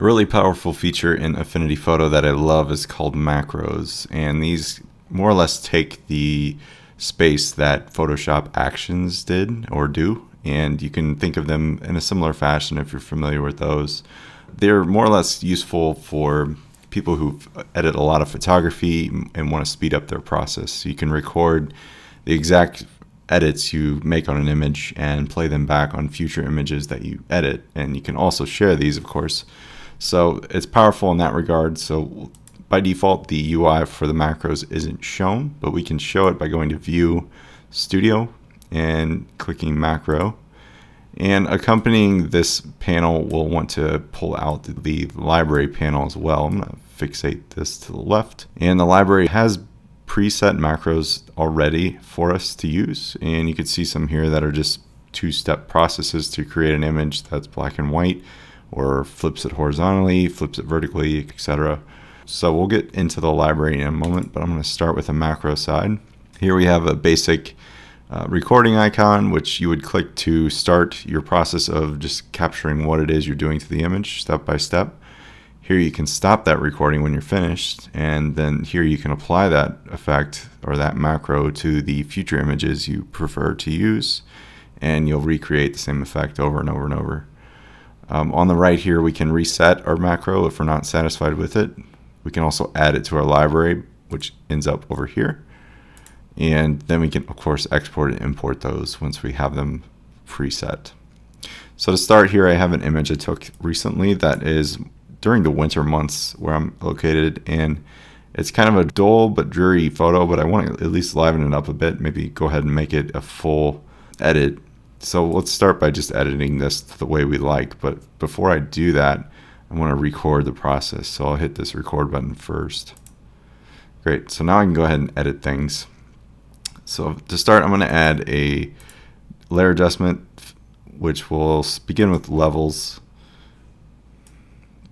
A really powerful feature in Affinity Photo that I love is called macros, and these more or less take the space that Photoshop actions did or do, and you can think of them in a similar fashion if you're familiar with those. They're more or less useful for people who edit a lot of photography and want to speed up their process. So you can record the exact edits you make on an image and play them back on future images that you edit, and you can also share these, of course. So it's powerful in that regard. So by default, the UI for the macros isn't shown, but we can show it by going to View, Studio, and clicking Macro. And accompanying this panel, we'll want to pull out the library panel as well. I'm going to fixate this to the left. And the library has preset macros already for us to use. And you can see some here that are just two-step processes to create an image that's black and white, or flips it horizontally, flips it vertically, etc. So we'll get into the library in a moment, but I'm going to start with the macro side. Here we have a basic recording icon, which you would click to start your process of just capturing what it is you're doing to the image step by step. Here you can stop that recording when you're finished, and then here you can apply that effect or that macro to the future images you prefer to use, and you'll recreate the same effect over and over and over. On the right here, we can reset our macro if we're not satisfied with it. We can also add it to our library, which ends up over here. And then we can, of course, export and import those once we have them preset. So to start here, I have an image I took recently that is during the winter months where I'm located, and it's kind of a dull but dreary photo, but I want to at least liven it up a bit, maybe go ahead and make it a full edit. So let's start by just editing this the way we like, but before I do that, I want to record the process. So I'll hit this record button first. Great, so now I can go ahead and edit things. So to start, I'm going to add a layer adjustment, which will begin with levels.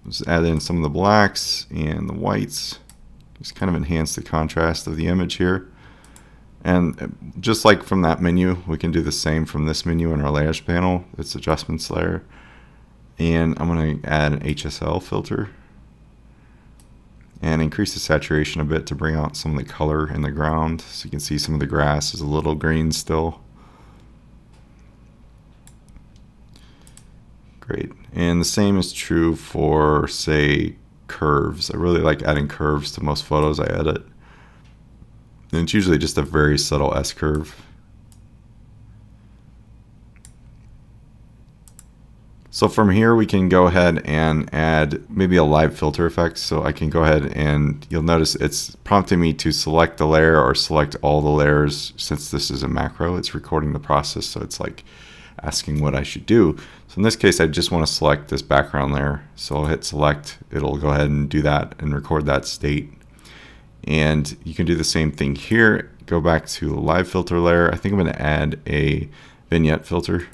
Just add in some of the blacks and the whites. Just kind of enhance the contrast of the image here. And just like from that menu, we can do the same from this menu in our layers panel. It's adjustments layer. And I'm going to add an HSL filter and increase the saturation a bit to bring out some of the color in the ground. So you can see some of the grass is a little green still. Great. And the same is true for, say, curves. I really like adding curves to most photos I edit. And it's usually just a very subtle S-curve. So from here, we can go ahead and add maybe a live filter effect. So I can go ahead and you'll notice it's prompting me to select the layer or select all the layers. Since this is a macro, it's recording the process. So it's like asking what I should do. So in this case, I just want to select this background layer. So I'll hit select. It'll go ahead and do that and record that state. And you can do the same thing here. Go back to the live filter layer. I think I'm going to add a vignette filter.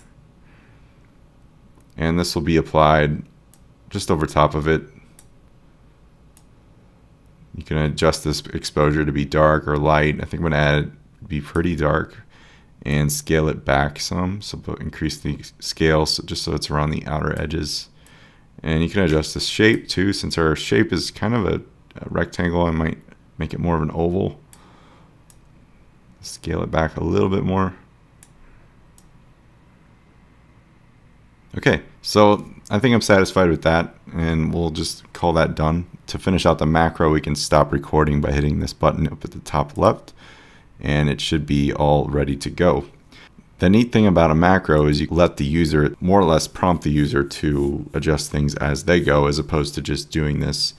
And this will be applied just over top of it. You can adjust this exposure to be dark or light. I think I'm going to add it be pretty dark and scale it back some. So increase the scale so just so it's around the outer edges. And you can adjust this shape too. Since our shape is kind of a rectangle, I might make it more of an oval. Scale it back a little bit more. Okay, so I think I'm satisfied with that, and we'll just call that done. To finish out the macro, we can stop recording by hitting this button up at the top left, and it should be all ready to go. The neat thing about a macro is you let the user, more or less prompt the user to adjust things as they go, as opposed to just doing this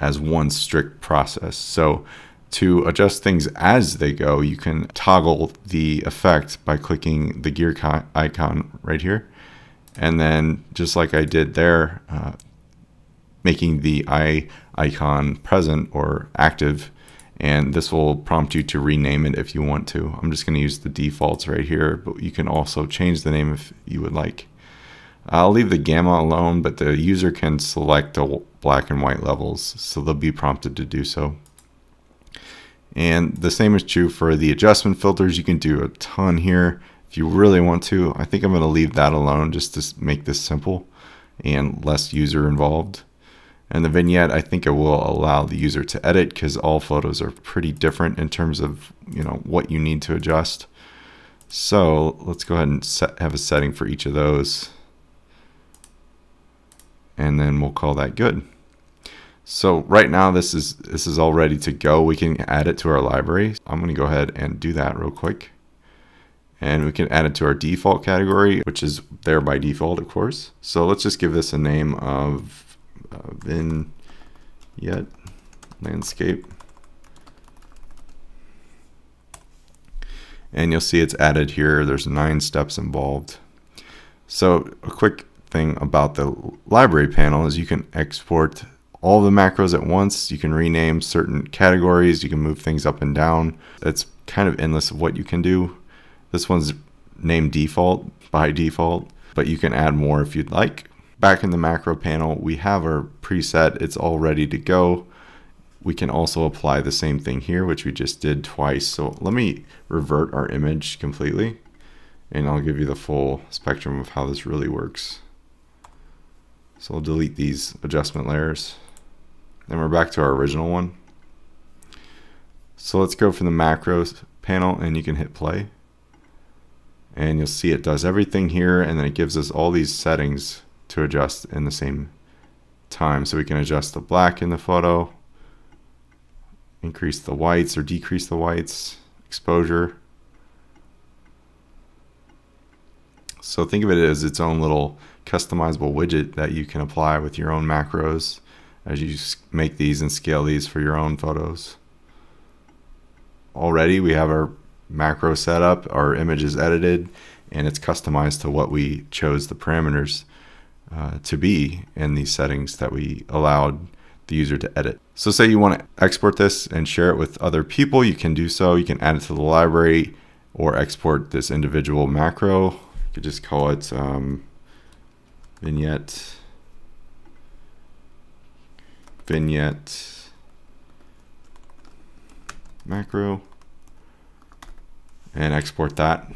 as one strict process. So to adjust things as they go, you can toggle the effect by clicking the gear icon right here. And then just like I did there, making the eye icon present or active, and this will prompt you to rename it if you want to. I'm just going to use the defaults right here, but you can also change the name if you would like. I'll leave the gamma alone, but the user can select the black and white levels, so they'll be prompted to do so. And the same is true for the adjustment filters. You can do a ton here. If you really want to, I think I'm going to leave that alone just to make this simple. and less user involved. And the vignette, I think it will allow the user to edit, because all photos are pretty different in terms of, you know, what you need to adjust. So let's go ahead and have a setting for each of those. And then we'll call that good. So right now this is all ready to go. We can add it to our library. I'm going to go ahead and do that real quick. And we can add it to our default category, which is there by default, of course. So let's just give this a name of vignette landscape. And you'll see it's added here. There's 9 steps involved. So a quick thing about the library panel is you can export all the macros at once. You can rename certain categories. You can move things up and down. It's kind of endless of what you can do. This one's named default by default, but you can add more if you'd like. Back in the macro panel, we have our preset. It's all ready to go. We can also apply the same thing here, which we just did twice. So let me revert our image completely, and I'll give you the full spectrum of how this really works. So I'll delete these adjustment layers. Then we're back to our original one. So let's go from the macros panel, and you can hit play. And you'll see it does everything here, and then it gives us all these settings to adjust in the same time. So we can adjust the black in the photo, increase the whites or decrease the whites, exposure. So think of it as its own little customizable widget that you can apply with your own macros as you make these and scale these for your own photos. Already we have our macro setup, our image is edited, and it's customized to what we chose the parameters to be in these settings that we allowed the user to edit. So say you want to export this and share it with other people, you can do so. You can add it to the library or export this individual macro. You could just call it vignette macro, and export that.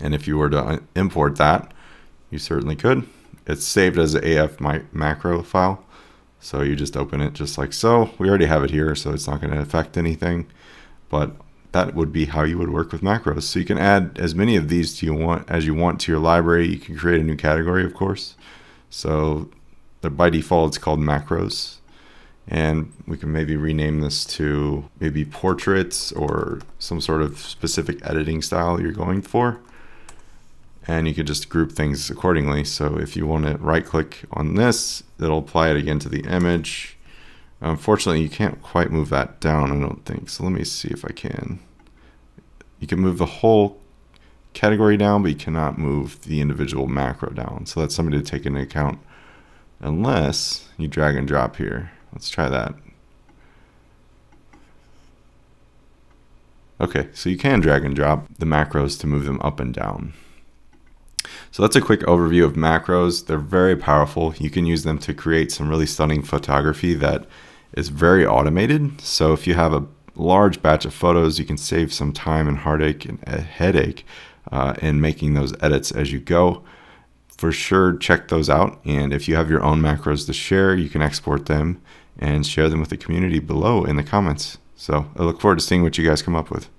And if you were to import that, you certainly could. It's saved as an AF macro file. So you just open it just like so. We already have it here, so it's not going to affect anything. But that would be how you would work with macros. So you can add as many of these as you want to your library. You can create a new category, of course. So by default, it's called macros. And we can maybe rename this to maybe portraits or some sort of specific editing style you're going for. And you could just group things accordingly. So if you want to right click on this, it'll apply it again to the image. Unfortunately, you can't quite move that down, I don't think. So let me see if I can. You can move the whole category down, but you cannot move the individual macro down. So that's something to take into account unless you drag and drop here. Let's try that. Okay, so you can drag and drop the macros to move them up and down. So that's a quick overview of macros. They're very powerful. You can use them to create some really stunning photography that is very automated. So if you have a large batch of photos, you can save some time and heartache and a headache in making those edits as you go. For sure, check those out. And if you have your own macros to share, you can export them and share them with the community below in the comments. So I look forward to seeing what you guys come up with.